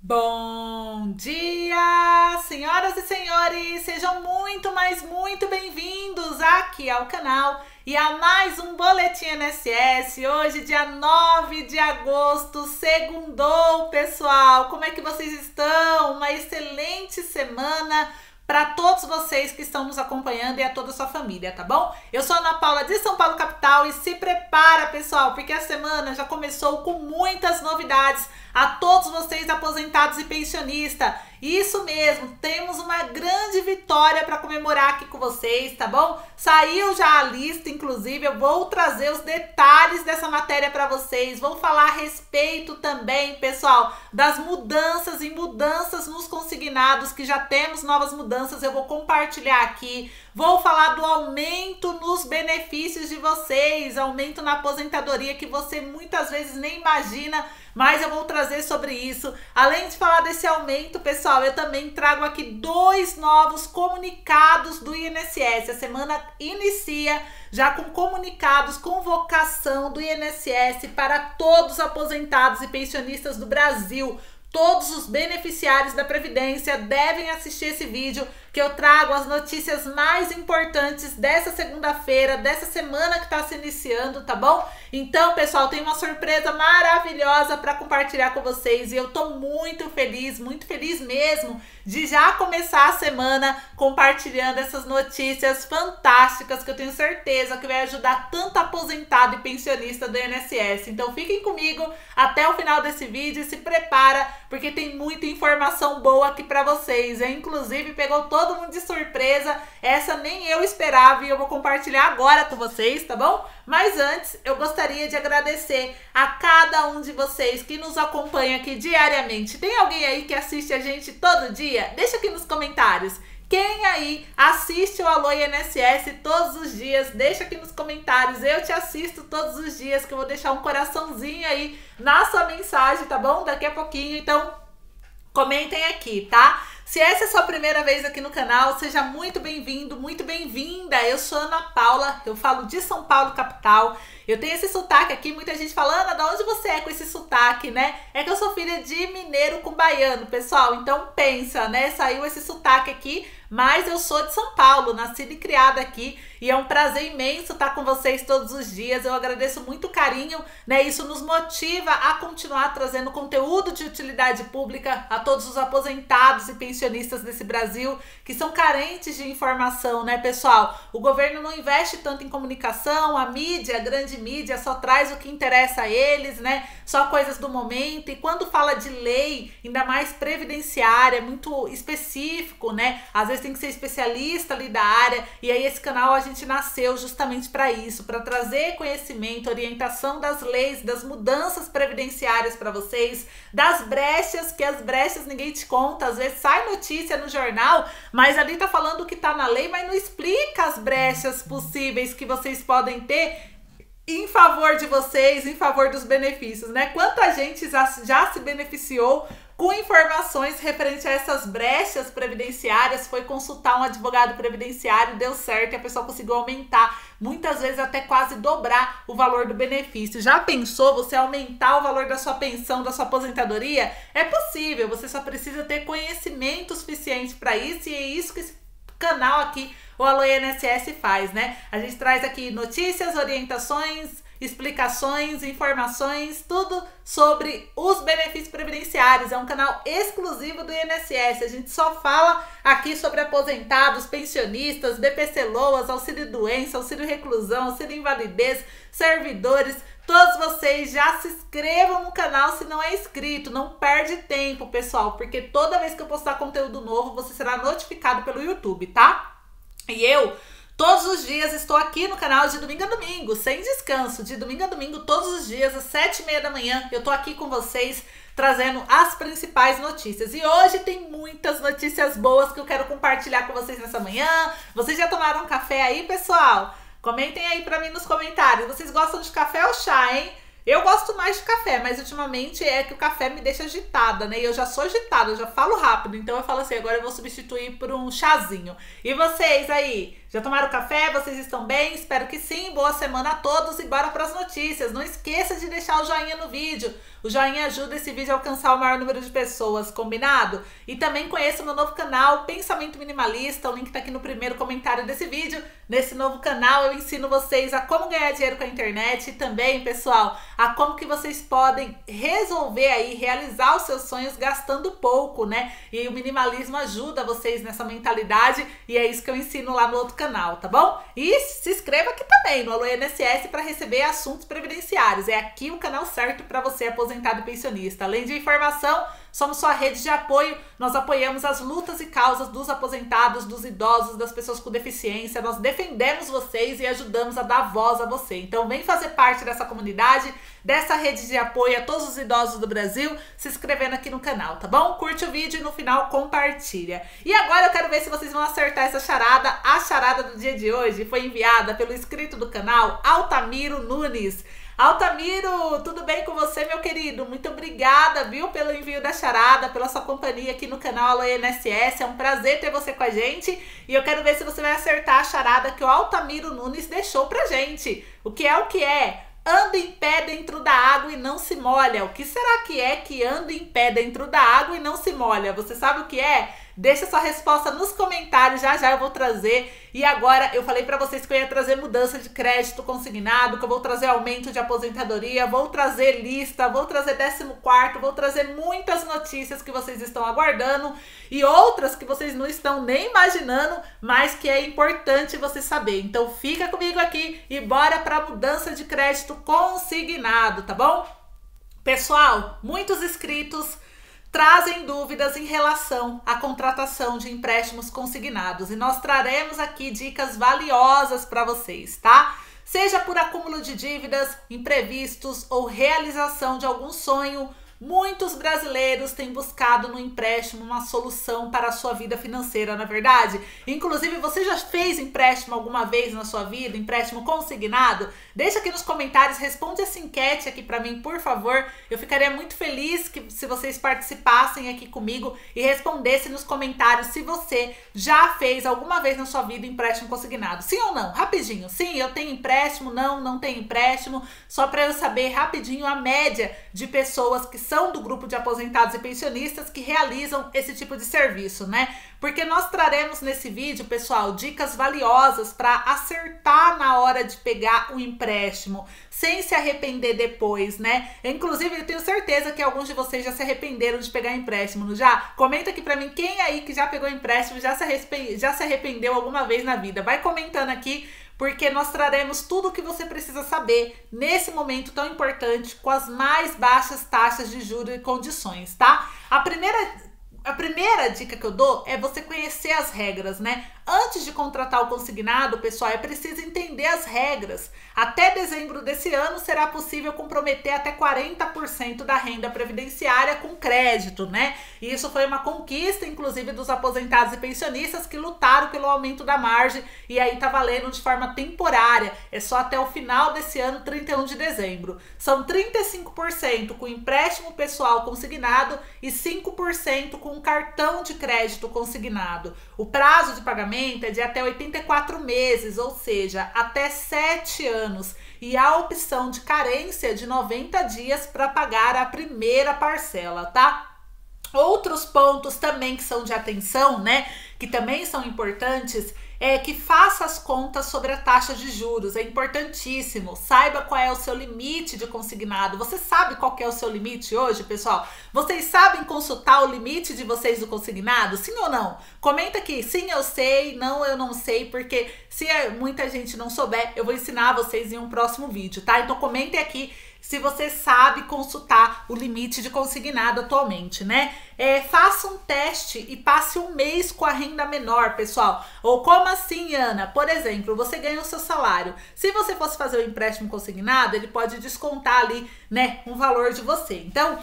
Bom dia, senhoras e senhores! Sejam muito, mas muito bem-vindos aqui ao canal e a mais um Boletim INSS. Hoje, dia 9 de agosto, segundou, pessoal! Como é que vocês estão? Uma excelente semana para todos vocês que estão nos acompanhando e a toda a sua família, tá bom? Eu sou a Ana Paula de São Paulo, capital, e se prepara, pessoal, porque a semana já começou com muitas novidades a todos vocês aposentados e pensionistas. Isso mesmo, temos uma grande vitória para comemorar aqui com vocês, tá bom? Saiu já a lista, inclusive, eu vou trazer os detalhes dessa matéria para vocês. Vou falar a respeito também, pessoal, das mudanças e mudanças nos consignados, que já temos novas mudanças, eu vou compartilhar aqui. Vou falar do aumento nos benefícios de vocês, aumento na aposentadoria que você muitas vezes nem imagina, mas eu vou trazer sobre isso. Além de falar desse aumento, pessoal, eu também trago aqui dois novos comunicados do INSS. A semana inicia já com comunicados, convocação do INSS para todos os aposentados e pensionistas do Brasil. Todos os beneficiários da Previdência devem assistir esse vídeo, que eu trago as notícias mais importantes dessa segunda-feira, dessa semana que está se iniciando, tá bom? Então, pessoal, tem uma surpresa maravilhosa para compartilhar com vocês e eu tô muito feliz mesmo de já começar a semana compartilhando essas notícias fantásticas que eu tenho certeza que vai ajudar tanto aposentado e pensionista do INSS. Então, fiquem comigo até o final desse vídeo e se prepara, porque tem muita informação boa aqui pra vocês. Eu, inclusive, pegou todo mundo de surpresa. Essa nem eu esperava e eu vou compartilhar agora com vocês, tá bom? Mas antes, eu gostaria de agradecer a cada um de vocês que nos acompanha aqui diariamente. Tem alguém aí que assiste a gente todo dia? Deixa aqui nos comentários. Quem aí assiste o Alô INSS todos os dias, deixa aqui nos comentários, eu te assisto todos os dias, que eu vou deixar um coraçãozinho aí na sua mensagem, tá bom? Daqui a pouquinho, então, comentem aqui, tá? Se essa é a sua primeira vez aqui no canal, seja muito bem-vindo, muito bem-vinda. Eu sou Ana Paula, eu falo de São Paulo, capital. Eu tenho esse sotaque aqui, muita gente fala, Ana, de onde você é com esse sotaque, né? É que eu sou filha de mineiro com baiano, pessoal, então pensa, né? Saiu esse sotaque aqui, mas eu sou de São Paulo, nascida e criada aqui. E é um prazer imenso estar com vocês todos os dias. Eu agradeço muito o carinho, né? Isso nos motiva a continuar trazendo conteúdo de utilidade pública a todos os aposentados e pensionistas desse Brasil, que são carentes de informação, né, pessoal? O governo não investe tanto em comunicação, a mídia, a grande mídia, só traz o que interessa a eles, né? Só coisas do momento. E quando fala de lei, ainda mais previdenciária, muito específico, né? Às vezes tem que ser especialista ali da área. E aí esse canal a gente nasceu justamente para isso, para trazer conhecimento, orientação das leis, das mudanças previdenciárias para vocês, das brechas, que as brechas ninguém te conta, às vezes sai notícia no jornal, mas ali tá falando que tá na lei, mas não explica as brechas possíveis que vocês podem ter em favor de vocês, em favor dos benefícios, né? Quanta gente já se beneficiou com informações referente a essas brechas previdenciárias, foi consultar um advogado previdenciário, deu certo, a pessoa conseguiu aumentar, muitas vezes até quase dobrar o valor do benefício. Já pensou você aumentar o valor da sua pensão, da sua aposentadoria? É possível, você só precisa ter conhecimento suficiente para isso, e é isso que esse canal aqui, o Alô INSS, faz, né? A gente traz aqui notícias, orientações, explicações, informações, tudo sobre os benefícios previdenciários. É um canal exclusivo do INSS. A gente só fala aqui sobre aposentados, pensionistas, BPC, LOAS, auxílio-doença, auxílio-reclusão, auxílio-invalidez, servidores. Todos vocês já se inscrevam no canal se não é inscrito, não perde tempo, pessoal, porque toda vez que eu postar conteúdo novo, você será notificado pelo YouTube, tá? E eu todos os dias estou aqui no canal de domingo a domingo, sem descanso, de domingo a domingo, todos os dias, às 7h30 da manhã, eu tô aqui com vocês, trazendo as principais notícias. E hoje tem muitas notícias boas que eu quero compartilhar com vocês nessa manhã. Vocês já tomaram café aí, pessoal? Comentem aí pra mim nos comentários, vocês gostam de café ou chá, hein? Eu gosto mais de café, mas ultimamente é que o café me deixa agitada, né? E eu já sou agitada, eu já falo rápido, então eu falo assim, agora eu vou substituir por um chazinho. E vocês aí, já tomaram café? Vocês estão bem? Espero que sim, boa semana a todos e bora para as notícias. Não esqueça de deixar o joinha no vídeo. O joinha ajuda esse vídeo a alcançar o maior número de pessoas, combinado? E também conheça o meu novo canal, Pensamento Minimalista, o link tá aqui no primeiro comentário desse vídeo. Nesse novo canal eu ensino vocês a como ganhar dinheiro com a internet e também, pessoal, a como que vocês podem resolver aí, realizar os seus sonhos gastando pouco, né? E o minimalismo ajuda vocês nessa mentalidade e é isso que eu ensino lá no outro canal, tá bom? E se inscreva aqui também no Alô INSS para receber assuntos previdenciários. É aqui o canal certo para você, aposentado e pensionista. Além de informação, somos sua rede de apoio. Nós apoiamos as lutas e causas dos aposentados, dos idosos, das pessoas com deficiência. Nós defendemos vocês e ajudamos a dar voz a você. Então vem fazer parte dessa comunidade, dessa rede de apoio a todos os idosos do Brasil, se inscrevendo aqui no canal, tá bom? Curte o vídeo e no final compartilha. E agora eu quero ver se vocês vão acertar essa charada. A charada do dia de hoje foi enviada pelo inscrito do canal, Altamiro Nunes. Altamiro, tudo bem com você, meu querido? Muito obrigada, viu, pelo envio da charada, pela sua companhia aqui no canal Alô INSS. É um prazer ter você com a gente e eu quero ver se você vai acertar a charada que o Altamiro Nunes deixou pra gente. O que é o que é? Anda em pé dentro da água e não se molha. O que será que é que anda em pé dentro da água e não se molha? Você sabe o que é? Deixa sua resposta nos comentários, já já eu vou trazer. E agora, eu falei pra vocês que eu ia trazer mudança de crédito consignado, que eu vou trazer aumento de aposentadoria, vou trazer lista, vou trazer 14º, vou trazer muitas notícias que vocês estão aguardando e outras que vocês não estão nem imaginando, mas que é importante você saber. Então fica comigo aqui e bora pra mudança de crédito consignado, tá bom? Pessoal, muitos inscritos trazem dúvidas em relação à contratação de empréstimos consignados e nós traremos aqui dicas valiosas para vocês, tá? Seja por acúmulo de dívidas, imprevistos ou realização de algum sonho, muitos brasileiros têm buscado no empréstimo uma solução para a sua vida financeira, na verdade. Inclusive, você já fez empréstimo alguma vez na sua vida? Empréstimo consignado? Deixa aqui nos comentários, responde essa enquete aqui para mim, por favor. Eu ficaria muito feliz que, se vocês participassem aqui comigo e respondessem nos comentários se você já fez alguma vez na sua vida empréstimo consignado. Sim ou não? Rapidinho. Sim, eu tenho empréstimo. Não, não tenho empréstimo. Só para eu saber rapidinho a média de pessoas que são do grupo de aposentados e pensionistas que realizam esse tipo de serviço, né? Porque nós traremos nesse vídeo, pessoal, dicas valiosas para acertar na hora de pegar o empréstimo, sem se arrepender depois, né? Inclusive, eu tenho certeza que alguns de vocês já se arrependeram de pegar empréstimo, não já? Comenta aqui pra mim quem aí que já pegou empréstimo já se arrependeu alguma vez na vida. Vai comentando aqui, porque nós traremos tudo o que você precisa saber nesse momento tão importante com as mais baixas taxas de juros e condições, tá? A primeira dica que eu dou é você conhecer as regras, né? Antes de contratar o consignado, pessoal, é preciso entender as regras. Até dezembro desse ano será possível comprometer até 40% da renda previdenciária com crédito, né? E isso foi uma conquista, inclusive, dos aposentados e pensionistas que lutaram pelo aumento da margem e aí tá valendo de forma temporária. É só até o final desse ano, 31 de dezembro. São 35% com empréstimo pessoal consignado e 5% com cartão de crédito consignado. O prazo de pagamento é de até 84 meses, ou seja, até 7 anos. E a opção de carência de 90 dias para pagar a primeira parcela, tá? Outros pontos também que são de atenção, né? Que também são importantes, é que faça as contas sobre a taxa de juros, é importantíssimo. Saiba qual é o seu limite de consignado. Você sabe qual que é o seu limite hoje, pessoal? Vocês sabem consultar o limite de vocês do consignado? Sim ou não? Comenta aqui, sim, eu sei, não, eu não sei, porque se muita gente não souber, eu vou ensinar vocês em um próximo vídeo, tá? Então comentem aqui se você sabe consultar o limite de consignado atualmente, né? Faça um teste e passe um mês com a renda menor, pessoal. Ou como assim, Ana? Por exemplo, você ganha o seu salário. Se você fosse fazer o empréstimo consignado, ele pode descontar ali, né, um valor de você. Então,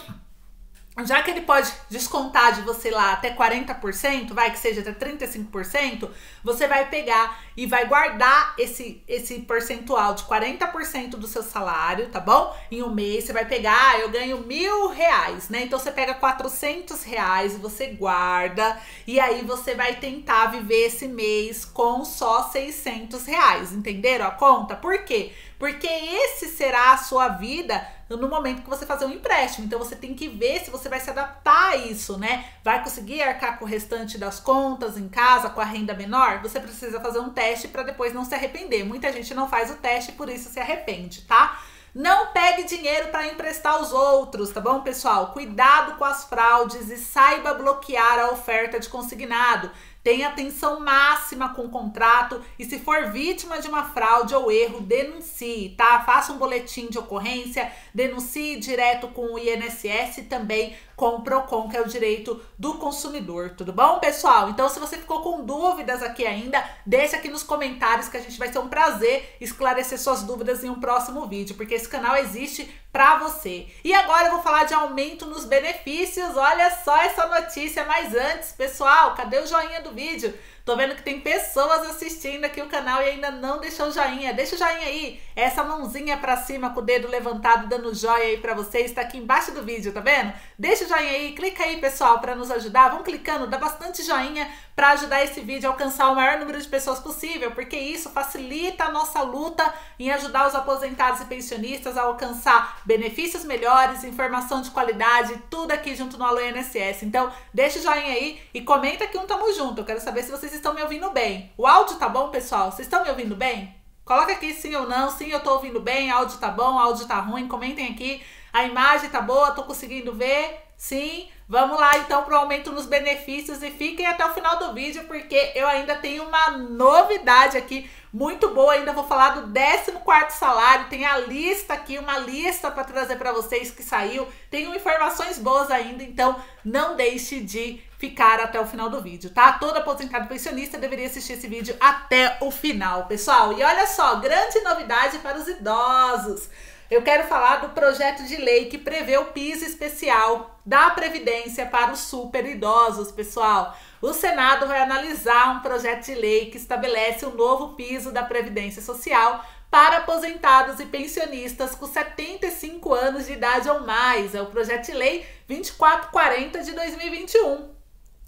já que ele pode descontar de você lá até 40%, vai que seja até 35%, você vai pegar e vai guardar esse percentual de 40% do seu salário, tá bom? Em um mês você vai pegar, eu ganho R$1.000, né? Então você pega R$400 e você guarda, e aí você vai tentar viver esse mês com só R$600, entenderam a conta? Por quê? Porque esse será a sua vida no momento que você fazer um empréstimo. Então, você tem que ver se você vai se adaptar a isso, né? Vai conseguir arcar com o restante das contas em casa, com a renda menor? Você precisa fazer um teste para depois não se arrepender. Muita gente não faz o teste e por isso se arrepende, tá? Não pegue dinheiro para emprestar aos outros, tá bom, pessoal? Cuidado com as fraudes e saiba bloquear a oferta de consignado. Tenha atenção máxima com o contrato e se for vítima de uma fraude ou erro, denuncie, tá? Faça um boletim de ocorrência, denuncie direto com o INSS e também com o PROCON, que é o direito do consumidor, tudo bom, pessoal? Então, se você ficou com dúvidas aqui ainda, deixa aqui nos comentários que a gente vai ter um prazer esclarecer suas dúvidas em um próximo vídeo, porque esse canal existe pra você. E agora eu vou falar de aumento nos benefícios, olha só essa notícia, mas antes, pessoal, cadê o joinha do vídeo? Tô vendo que tem pessoas assistindo aqui o canal e ainda não deixou o joinha, deixa o joinha aí, essa mãozinha pra cima com o dedo levantado dando joia aí pra vocês, tá aqui embaixo do vídeo, tá vendo? Deixa o joinha aí, clica aí, pessoal, pra nos ajudar, vão clicando, dá bastante joinha pra ajudar esse vídeo a alcançar o maior número de pessoas possível, porque isso facilita a nossa luta em ajudar os aposentados e pensionistas a alcançar benefícios melhores, informação de qualidade, tudo aqui junto no Alô INSS. Então, deixa o joinha aí e comenta aqui um tamo junto. Eu quero saber se vocês estão me ouvindo bem. O áudio tá bom, pessoal? Vocês estão me ouvindo bem? Coloca aqui sim ou não. Sim, eu tô ouvindo bem. Áudio tá bom, áudio tá ruim. Comentem aqui. A imagem tá boa, tô conseguindo ver. Sim, vamos lá então para o aumento nos benefícios e fiquem até o final do vídeo porque eu ainda tenho uma novidade aqui muito boa, ainda vou falar do 14º salário, tem a lista aqui, uma lista para trazer para vocês que saiu, tenho informações boas ainda, então não deixe de ficar até o final do vídeo, tá? Todo aposentado pensionista deveria assistir esse vídeo até o final, pessoal. E olha só, grande novidade para os idosos. Eu quero falar do projeto de lei que prevê o piso especial da Previdência para os super idosos, pessoal. O Senado vai analisar um projeto de lei que estabelece um novo piso da Previdência Social para aposentados e pensionistas com 75 anos de idade ou mais. É o projeto de lei 2440 de 2021.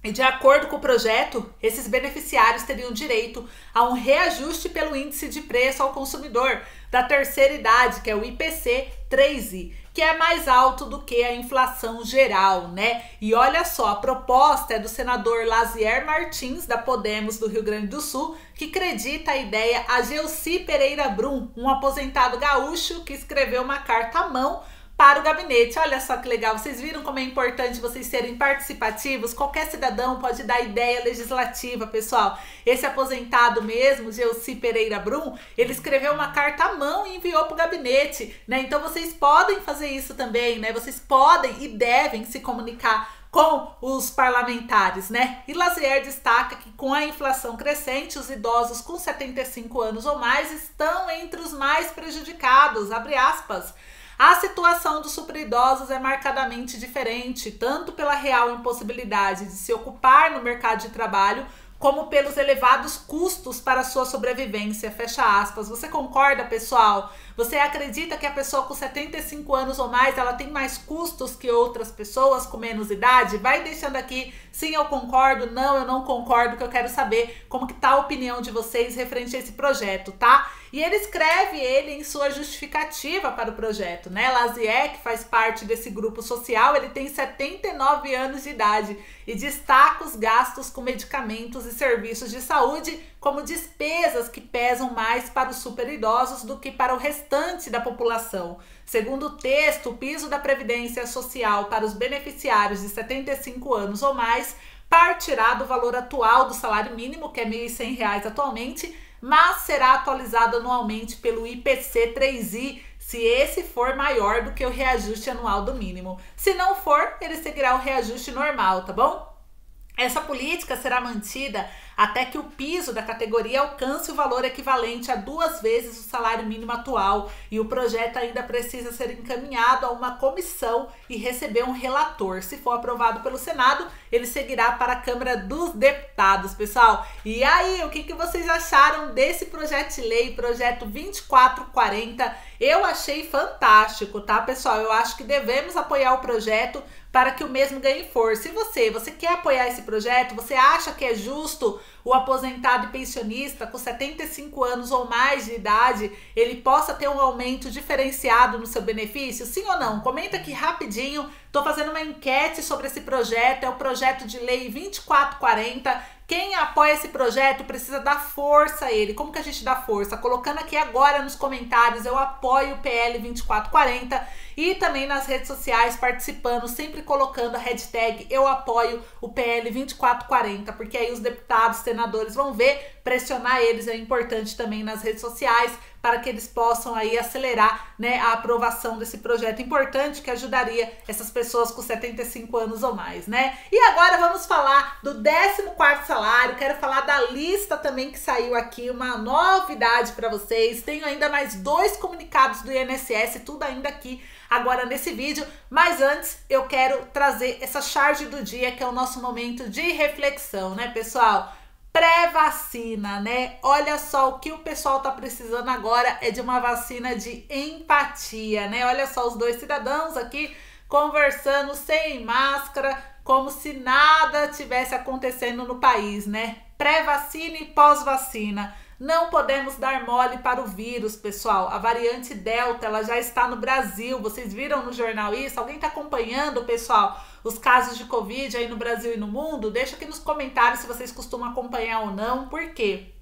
E de acordo com o projeto, esses beneficiários teriam direito a um reajuste pelo índice de preço ao consumidor da terceira idade, que é o IPC 3I, que é mais alto do que a inflação geral, né? E olha só, a proposta é do senador Lazier Martins, da Podemos do Rio Grande do Sul, que credita a ideia a Gelsi Pereira Brum, um aposentado gaúcho que escreveu uma carta à mão para o gabinete. Olha só que legal, vocês viram como é importante vocês serem participativos, qualquer cidadão pode dar ideia legislativa, pessoal. Esse aposentado mesmo, Gelsi Pereira Brum, ele escreveu uma carta à mão e enviou para o gabinete, né? Então vocês podem fazer isso também, né? Vocês podem e devem se comunicar com os parlamentares, né? E Lazier destaca que com a inflação crescente, os idosos com 75 anos ou mais estão entre os mais prejudicados, abre aspas. A situação dos superidosos é marcadamente diferente, tanto pela real impossibilidade de se ocupar no mercado de trabalho, como pelos elevados custos para sua sobrevivência, fecha aspas. Você concorda, pessoal? Você acredita que a pessoa com 75 anos ou mais, ela tem mais custos que outras pessoas com menos idade? Vai deixando aqui, sim, eu concordo, não, eu não concordo, que eu quero saber como que tá a opinião de vocês referente a esse projeto, tá? E ele escreve em sua justificativa para o projeto, né? Lazier, que faz parte desse grupo social, ele tem 79 anos de idade e destaca os gastos com medicamentos e serviços de saúde como despesas que pesam mais para os superidosos do que para o restante da população. Segundo o texto, o piso da Previdência Social para os beneficiários de 75 anos ou mais partirá do valor atual do salário mínimo, que é R$ 1.100 atualmente, mas será atualizado anualmente pelo IPC 3I, se esse for maior do que o reajuste anual do mínimo. Se não for, ele seguirá o reajuste normal, tá bom? Essa política será mantida até que o piso da categoria alcance o valor equivalente a 2 vezes o salário mínimo atual, e o projeto ainda precisa ser encaminhado a uma comissão e receber um relator. Se for aprovado pelo Senado, ele seguirá para a Câmara dos Deputados, pessoal. E aí, o que vocês acharam desse projeto de lei, projeto 2440? Eu achei fantástico, tá, pessoal? Eu acho que devemos apoiar o projeto para que o mesmo ganhe força. Se você quer apoiar esse projeto, você acha que é justo o aposentado e pensionista com 75 anos ou mais de idade, ele possa ter um aumento diferenciado no seu benefício? Sim ou não? Comenta aqui rapidinho. Tô fazendo uma enquete sobre esse projeto, é o projeto de lei 2440. Quem apoia esse projeto precisa dar força a ele. Como que a gente dá força? Colocando aqui agora nos comentários, eu apoio o PL 2440, e também nas redes sociais participando, sempre colocando a hashtag eu apoio o PL 2440, porque aí os deputados, senadores vão ver, pressionar eles é importante também nas redes sociais, para que eles possam aí acelerar, né, a aprovação desse projeto importante que ajudaria essas pessoas com 75 anos ou mais, né? E agora vamos falar do 14º salário, quero falar da lista também que saiu aqui, uma novidade para vocês, tenho ainda mais 2 comunicados do INSS, tudo ainda aqui agora nesse vídeo, mas antes eu quero trazer essa charge do dia, que é o nosso momento de reflexão, né, pessoal? Pré-vacina, né? Olha só, o que o pessoal tá precisando agora é de uma vacina de empatia, né? Olha só, os 2 cidadãos aqui conversando sem máscara, como se nada tivesse acontecendo no país, né? Pré-vacina e pós-vacina. Não podemos dar mole para o vírus, pessoal. A variante Delta, ela já está no Brasil. Vocês viram no jornal isso? Alguém está acompanhando, pessoal, os casos de Covid aí no Brasil e no mundo? Deixa aqui nos comentários se vocês costumam acompanhar ou não. Por quê?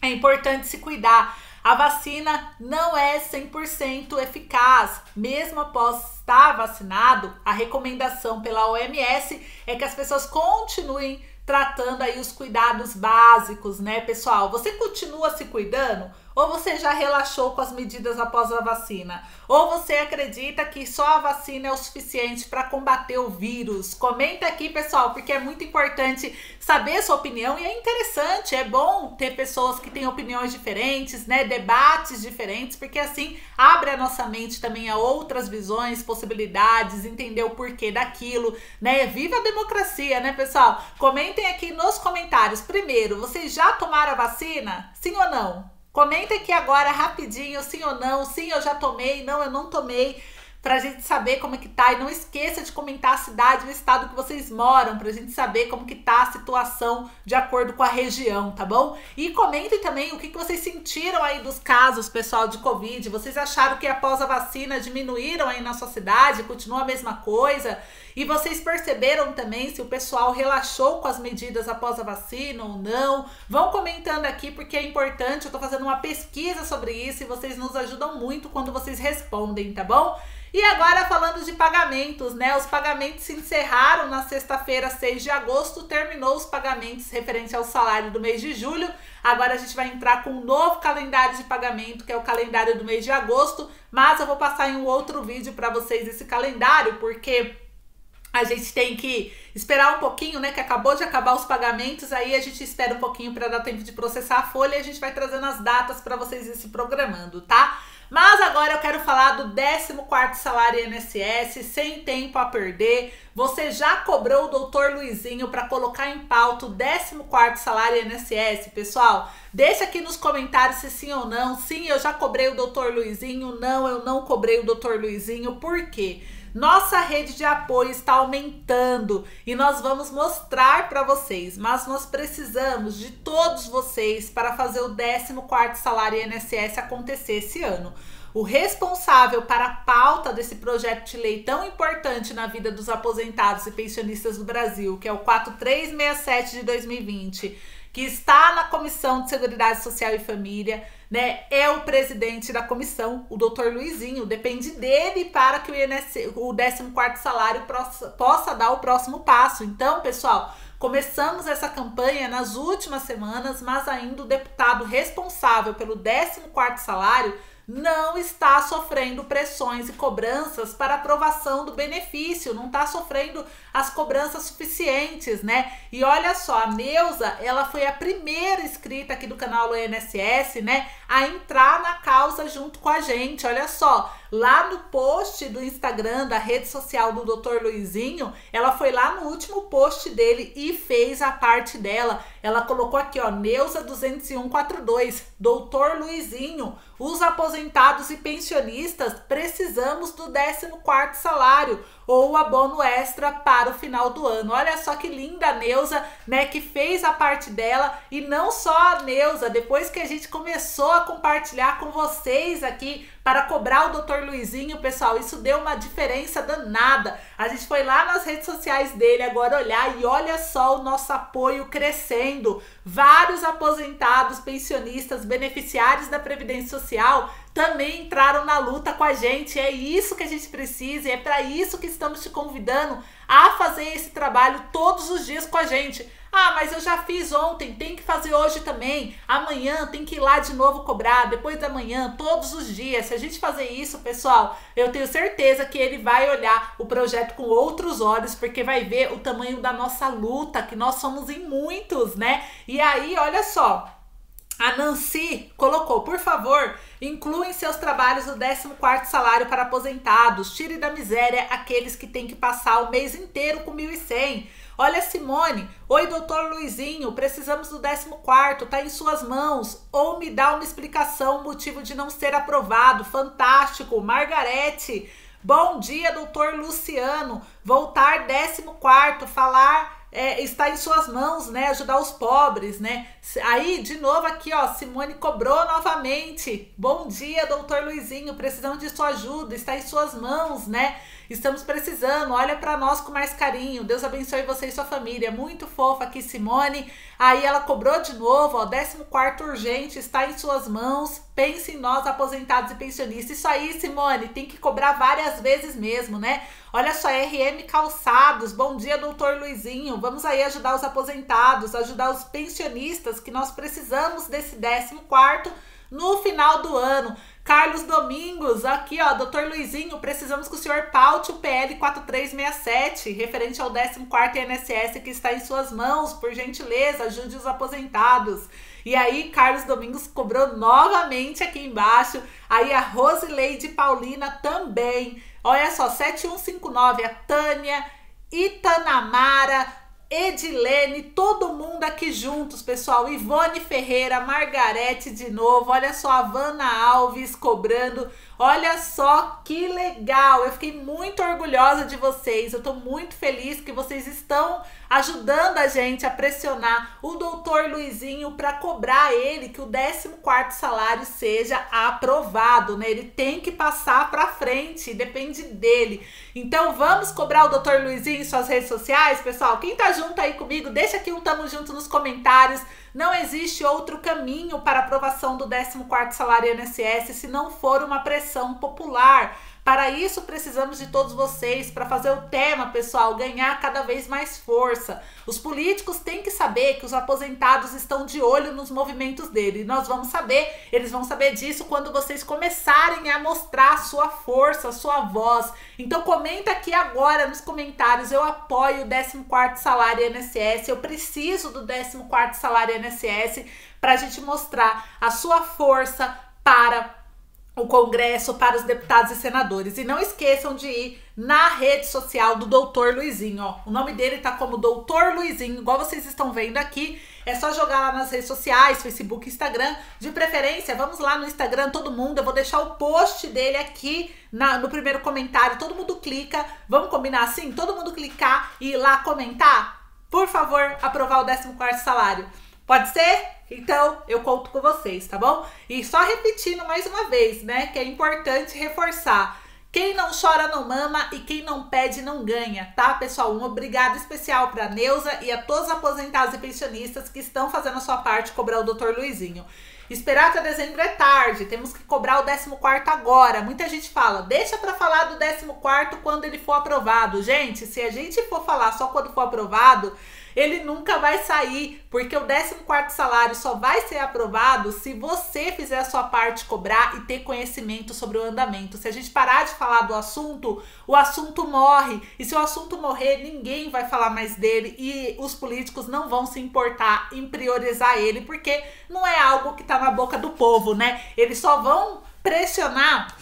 É importante se cuidar. A vacina não é 100% eficaz. Mesmo após estar vacinado, a recomendação pela OMS é que as pessoas continuem tratando aí os cuidados básicos, né, pessoal? Você continua se cuidando? Ou você já relaxou com as medidas após a vacina? Ou você acredita que só a vacina é o suficiente para combater o vírus? Comenta aqui, pessoal, porque é muito importante saber a sua opinião, e é interessante, é bom ter pessoas que têm opiniões diferentes, né, debates diferentes, porque assim abre a nossa mente também a outras visões, possibilidades, entender o porquê daquilo, né? Viva a democracia, né, pessoal? Comentem aqui nos comentários. Primeiro, vocês já tomaram a vacina? Sim ou não? Comenta aqui agora rapidinho, sim ou não, sim eu já tomei, não eu não tomei, pra gente saber como é que tá. E não esqueça de comentar a cidade e o estado que vocês moram, pra gente saber como que tá a situação de acordo com a região, tá bom? E comentem também o que vocês sentiram aí dos casos, pessoal, de Covid. Vocês acharam que após a vacina diminuíram aí na sua cidade, continua a mesma coisa? E vocês perceberam também se o pessoal relaxou com as medidas após a vacina ou não? Vão comentando aqui porque é importante, eu tô fazendo uma pesquisa sobre isso e vocês nos ajudam muito quando vocês respondem, tá bom? E agora falando de pagamentos, né? Os pagamentos se encerraram na sexta-feira, 6 de agosto, terminou os pagamentos referente ao salário do mês de julho. Agora a gente vai entrar com um novo calendário de pagamento, que é o calendário do mês de agosto, mas eu vou passar em um outro vídeo para vocês esse calendário, porque a gente tem que esperar um pouquinho, né, que acabou de acabar os pagamentos, aí a gente espera um pouquinho para dar tempo de processar a folha e a gente vai trazendo as datas para vocês ir se programando, tá? Mas agora eu quero falar do 14º salário INSS, sem tempo a perder. Você já cobrou o doutor Luizinho para colocar em pauta o 14º salário INSS, pessoal? Deixa aqui nos comentários se sim ou não. Sim, eu já cobrei o doutor Luizinho. Não, eu não cobrei o doutor Luizinho. Por quê? Nossa rede de apoio está aumentando e nós vamos mostrar para vocês, mas nós precisamos de todos vocês para fazer o 14º salário INSS acontecer esse ano. O responsável para a pauta desse projeto de lei tão importante na vida dos aposentados e pensionistas do Brasil, que é o 4367 de 2020, que está na Comissão de Seguridade Social e Família, né, é o presidente da comissão, o doutor Luizinho. Depende dele para que o INSS, o 14º salário possa dar o próximo passo. Então, pessoal, começamos essa campanha nas últimas semanas, mas ainda o deputado responsável pelo 14º salário não está sofrendo pressões e cobranças para aprovação do benefício, não está sofrendo as cobranças suficientes, né? E olha só, a Neusa, ela foi a primeira inscrita aqui do canal Alô INSS, né, a entrar na causa junto com a gente. Olha só, lá no post do Instagram, da rede social do Doutor Luizinho, ela foi lá no último post dele e fez a parte dela. Ela colocou aqui, ó, Neusa 20142, Doutor Luizinho, os aposentados e pensionistas precisamos do 14º salário ou abono extra para o final do ano. Olha só que linda a Neusa, né, que fez a parte dela. E não só a Neusa, depois que a gente começou a compartilhar com vocês aqui para cobrar o Doutor Luizinho, pessoal, isso deu uma diferença danada. A gente foi lá nas redes sociais dele agora olhar e olha só o nosso apoio crescendo. Vários aposentados, pensionistas, beneficiários da Previdência Social também entraram na luta com a gente. É isso que a gente precisa e é para isso que estamos te convidando a fazer esse trabalho todos os dias com a gente. Ah, mas eu já fiz ontem, tem que fazer hoje também. Amanhã tem que ir lá de novo cobrar, depois da manhã, todos os dias. Se a gente fazer isso, pessoal, eu tenho certeza que ele vai olhar o projeto com outros olhos, porque vai ver o tamanho da nossa luta, que nós somos em muitos, né? E aí, olha só, a Nancy colocou, por favor, inclua em seus trabalhos o 14º salário para aposentados, tire da miséria aqueles que têm que passar o mês inteiro com 1.100. Olha, Simone, oi, Doutor Luizinho, precisamos do 14º, tá em suas mãos, ou me dá uma explicação, motivo de não ser aprovado, fantástico. Margarete, bom dia, Doutor Luciano, voltar 14º, falar, está em suas mãos, né, ajudar os pobres, né. Aí, de novo aqui, ó, Simone cobrou novamente, bom dia, Doutor Luizinho, precisamos de sua ajuda, está em suas mãos, né. Estamos precisando, olha para nós com mais carinho. Deus abençoe você e sua família. Muito fofa aqui, Simone. Aí ela cobrou de novo, ó, 14º urgente, está em suas mãos. Pense em nós, aposentados e pensionistas. Isso aí, Simone, tem que cobrar várias vezes mesmo, né? Olha só, RM Calçados, bom dia, Doutor Luizinho. Vamos aí ajudar os aposentados, ajudar os pensionistas, que nós precisamos desse 14º no final do ano. Carlos Domingos, aqui ó, Doutor Luizinho, precisamos que o senhor paute o PL 4367, referente ao 14º INSS que está em suas mãos, por gentileza, ajude os aposentados. E aí, Carlos Domingos cobrou novamente aqui embaixo, aí a Rosileide Paulina também, olha só, 7159, a Tânia Itanamara, Edilene, todo mundo aqui juntos, pessoal, Ivone Ferreira, Margarete de novo, olha só, a Vana Alves cobrando, olha só que legal, eu fiquei muito orgulhosa de vocês, eu tô muito feliz que vocês estão ajudando a gente a pressionar o Doutor Luizinho para cobrar ele que o 14º salário seja aprovado, né? Ele tem que passar para frente, depende dele. Então vamos cobrar o Doutor Luizinho em suas redes sociais, pessoal. Quem tá junto aí comigo, deixa aqui um tamo junto nos comentários. Não existe outro caminho para aprovação do 14º salário INSS se não for uma pressão popular. Para isso, precisamos de todos vocês, para fazer o tema, pessoal, ganhar cada vez mais força. Os políticos têm que saber que os aposentados estão de olho nos movimentos dele. E nós vamos saber, eles vão saber disso quando vocês começarem a mostrar a sua força, a sua voz. Então, comenta aqui agora nos comentários, eu apoio o 14º salário INSS, eu preciso do 14º salário INSS, para a gente mostrar a sua força para o Congresso, para os deputados e senadores. E não esqueçam de ir na rede social do Doutor Luizinho, ó. O nome dele tá como Doutor Luizinho, igual vocês estão vendo aqui. É só jogar lá nas redes sociais, Facebook, Instagram. De preferência, vamos lá no Instagram, todo mundo. Eu vou deixar o post dele aqui no primeiro comentário. Todo mundo clica. Vamos combinar assim? Todo mundo clicar e ir lá comentar? Por favor, aprovar o 14º salário. Pode ser? Então, eu conto com vocês, tá bom? E só repetindo mais uma vez, né, que é importante reforçar. Quem não chora não mama e quem não pede não ganha, tá, pessoal? Um obrigado especial para Neusa e a todos os aposentados e pensionistas que estão fazendo a sua parte cobrar o Doutor Luizinho. Esperar até dezembro é tarde, temos que cobrar o 14º agora. Muita gente fala, deixa para falar do 14º quando ele for aprovado. Gente, se a gente for falar só quando for aprovado, ele nunca vai sair, porque o 14º salário só vai ser aprovado se você fizer a sua parte, cobrar e ter conhecimento sobre o andamento. Se a gente parar de falar do assunto, o assunto morre. E se o assunto morrer, ninguém vai falar mais dele e os políticos não vão se importar em priorizar ele, porque não é algo que tá na boca do povo, né? Eles só vão pressionar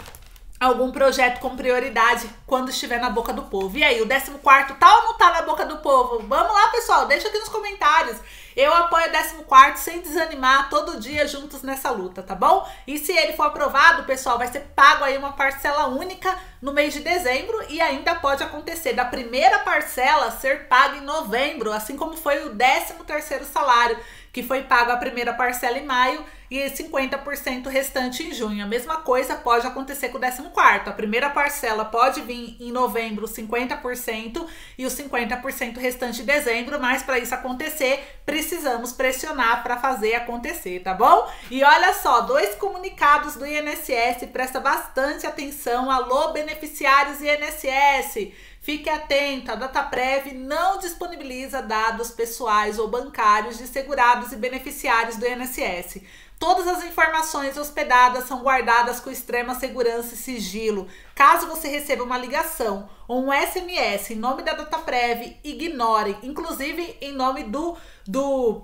algum projeto com prioridade quando estiver na boca do povo. E aí, o 14º tá ou não tá na boca do povo? Vamos lá, pessoal, deixa aqui nos comentários. Eu apoio o 14º sem desanimar, todo dia juntos nessa luta, tá bom? E se ele for aprovado, pessoal, vai ser pago aí uma parcela única no mês de dezembro e ainda pode acontecer da primeira parcela ser paga em novembro, assim como foi o 13º salário, que foi pago a primeira parcela em maio e 50% restante em junho. A mesma coisa pode acontecer com o 14º. A primeira parcela pode vir em novembro, 50%, e os 50% restante em dezembro, mas para isso acontecer, precisamos pressionar para fazer acontecer, tá bom? E olha só, 2 comunicados do INSS, presta bastante atenção. Alô, beneficiários INSS! Fique atento, a Dataprev não disponibiliza dados pessoais ou bancários de segurados e beneficiários do INSS. Todas as informações hospedadas são guardadas com extrema segurança e sigilo. Caso você receba uma ligação ou um SMS em nome da Dataprev, ignore, inclusive em nome do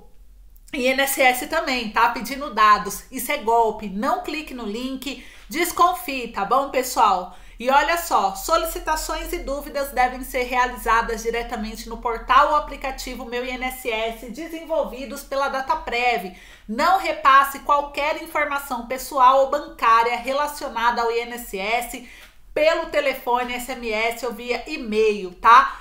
INSS também, tá? Pedindo dados. Isso é golpe, não clique no link, desconfie, tá bom, pessoal? E olha só, solicitações e dúvidas devem ser realizadas diretamente no portal ou aplicativo Meu INSS, desenvolvidos pela Dataprev. Não repasse qualquer informação pessoal ou bancária relacionada ao INSS pelo telefone, SMS ou via e-mail, tá?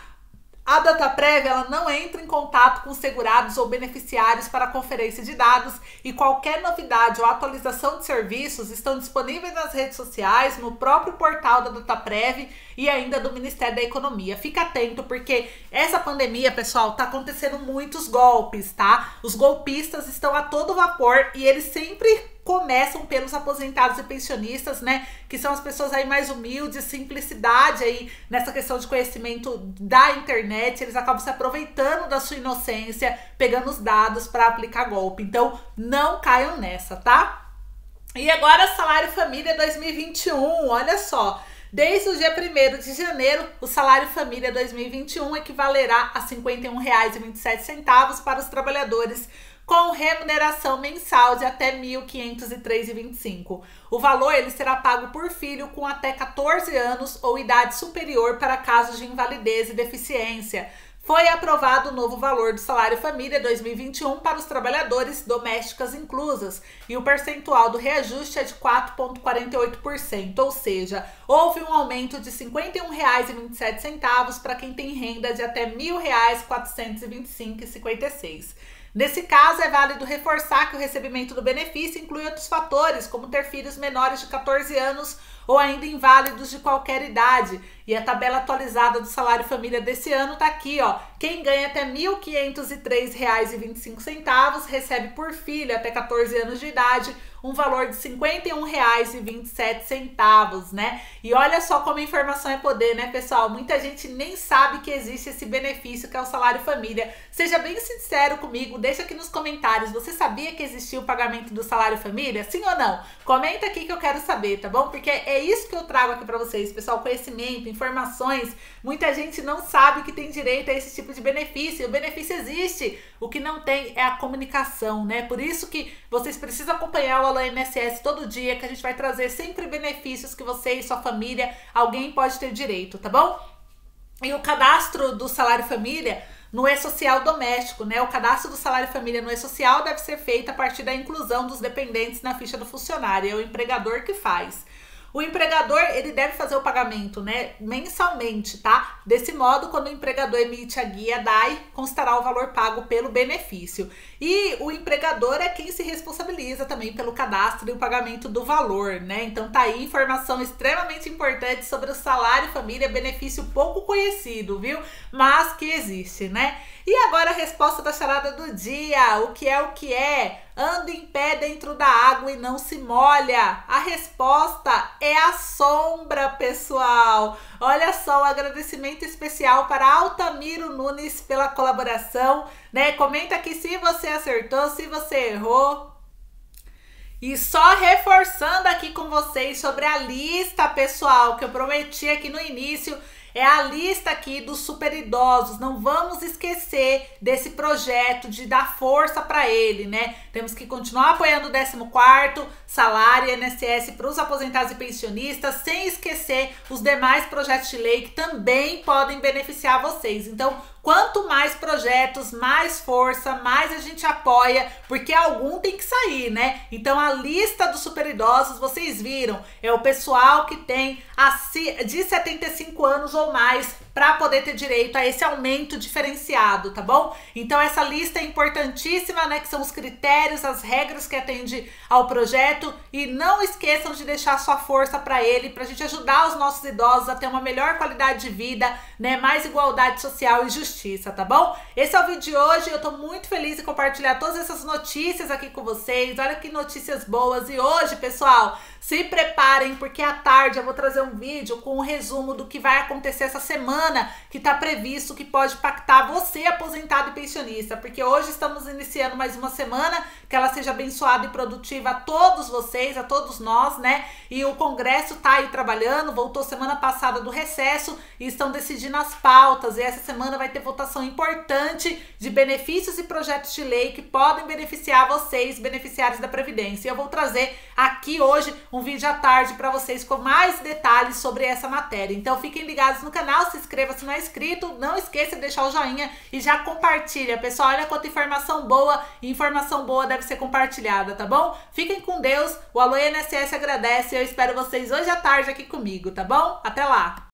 A Dataprev, ela não entra em contato com segurados ou beneficiários para conferência de dados, e qualquer novidade ou atualização de serviços estão disponíveis nas redes sociais, no próprio portal da Dataprev e ainda do Ministério da Economia. Fica atento, porque essa pandemia, pessoal, tá acontecendo muitos golpes, tá? Os golpistas estão a todo vapor e eles sempre começam pelos aposentados e pensionistas, né? Que são as pessoas aí mais humildes, simplicidade aí nessa questão de conhecimento da internet. Eles acabam se aproveitando da sua inocência, pegando os dados para aplicar golpe. Então, não caiam nessa, tá? E agora, Salário Família 2021, olha só. Desde o dia 1º de janeiro, o Salário Família 2021 equivalerá a R$ 51,27 para os trabalhadores com remuneração mensal de até R$ 1.503,25. O valor ele será pago por filho com até 14 anos ou idade superior para casos de invalidez e deficiência. Foi aprovado o novo valor do Salário Família 2021 para os trabalhadores, domésticas inclusas, e o percentual do reajuste é de 4,48%, ou seja, houve um aumento de R$ 51,27 para quem tem renda de até R$ 1.425,56. Nesse caso, é válido reforçar que o recebimento do benefício inclui outros fatores, como ter filhos menores de 14 anos ou ainda inválidos de qualquer idade. E a tabela atualizada do Salário Família desse ano tá aqui, ó. Quem ganha até R$ 1.503,25 recebe por filho até 14 anos de idade um valor de R$ 51,27, né? E olha só como a informação é poder, né, pessoal? Muita gente nem sabe que existe esse benefício que é o Salário Família. Seja bem sincero comigo, deixa aqui nos comentários, você sabia que existia o pagamento do Salário Família? Sim ou não? Comenta aqui que eu quero saber, tá bom? Porque é isso que eu trago aqui pra vocês, pessoal, conhecimento, informações. Muita gente não sabe que tem direito a esse tipo de benefício, e o benefício existe. O que não tem é a comunicação, né? Por isso que vocês precisam acompanhar o Alô INSS todo dia, que a gente vai trazer sempre benefícios que você e sua família, alguém pode ter direito, tá bom? E o cadastro do Salário Família no E-Social Doméstico, né? O cadastro do Salário Família no E-Social deve ser feito a partir da inclusão dos dependentes na ficha do funcionário, é o empregador que faz. O empregador, ele deve fazer o pagamento, né, mensalmente, tá? Desse modo, quando o empregador emite a guia DAE, constará o valor pago pelo benefício. E o empregador é quem se responsabiliza também pelo cadastro e o pagamento do valor, né? Então tá aí informação extremamente importante sobre o Salário Família, benefício pouco conhecido, viu? Mas que existe, né? E agora a resposta da charada do dia, o que é o que é? Anda em pé dentro da água e não se molha. A resposta é a sombra, pessoal. Olha só, um agradecimento especial para Altamiro Nunes pela colaboração, né? Comenta aqui se você acertou, se você errou. E só reforçando aqui com vocês sobre a lista, pessoal, que eu prometi aqui no início. É a lista aqui dos super idosos. Não vamos esquecer desse projeto de dar força para ele, né? Temos que continuar apoiando o 14º salário e INSS para os aposentados e pensionistas, sem esquecer os demais projetos de lei que também podem beneficiar vocês. Então, quanto mais projetos, mais força, mais a gente apoia, porque algum tem que sair, né? Então, a lista dos superidosos, vocês viram, é o pessoal que tem de 75 anos ou mais para poder ter direito a esse aumento diferenciado, tá bom? Então, essa lista é importantíssima, né? Que são os critérios, as regras que atende ao projeto, e não esqueçam de deixar sua força para ele, para a gente ajudar os nossos idosos a ter uma melhor qualidade de vida, né? Mais igualdade social e justiça. Tá bom? Esse é o vídeo de hoje. Eu tô muito feliz em compartilhar todas essas notícias aqui com vocês. Olha que notícias boas! E hoje, pessoal, se preparem, porque à tarde eu vou trazer um vídeo com um resumo do que vai acontecer essa semana, que tá previsto, que pode impactar você, aposentado e pensionista, porque hoje estamos iniciando mais uma semana. Que ela seja abençoada e produtiva a todos vocês, a todos nós, né? E o Congresso tá aí trabalhando, voltou semana passada do recesso e estão decidindo as pautas, e essa semana vai ter votação importante de benefícios e projetos de lei que podem beneficiar vocês, beneficiários da Previdência. Eu vou trazer aqui hoje um vídeo à tarde para vocês com mais detalhes sobre essa matéria. Então fiquem ligados no canal, se inscreva se não é inscrito, não esqueça de deixar o joinha e já compartilha. Pessoal, olha quanta informação boa deve ser compartilhada, tá bom? Fiquem com Deus, o Alô INSS agradece e eu espero vocês hoje à tarde aqui comigo, tá bom? Até lá!